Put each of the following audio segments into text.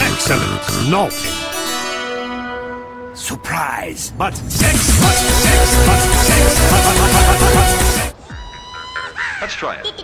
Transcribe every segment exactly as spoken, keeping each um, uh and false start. Excellent, nothing. Surprise, but sex, but sex, but sex, but, but, but, but, but, but sex. Let's try it.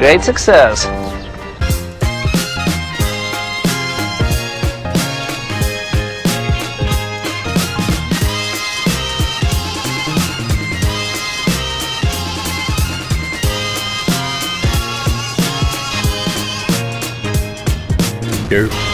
Great success. Go.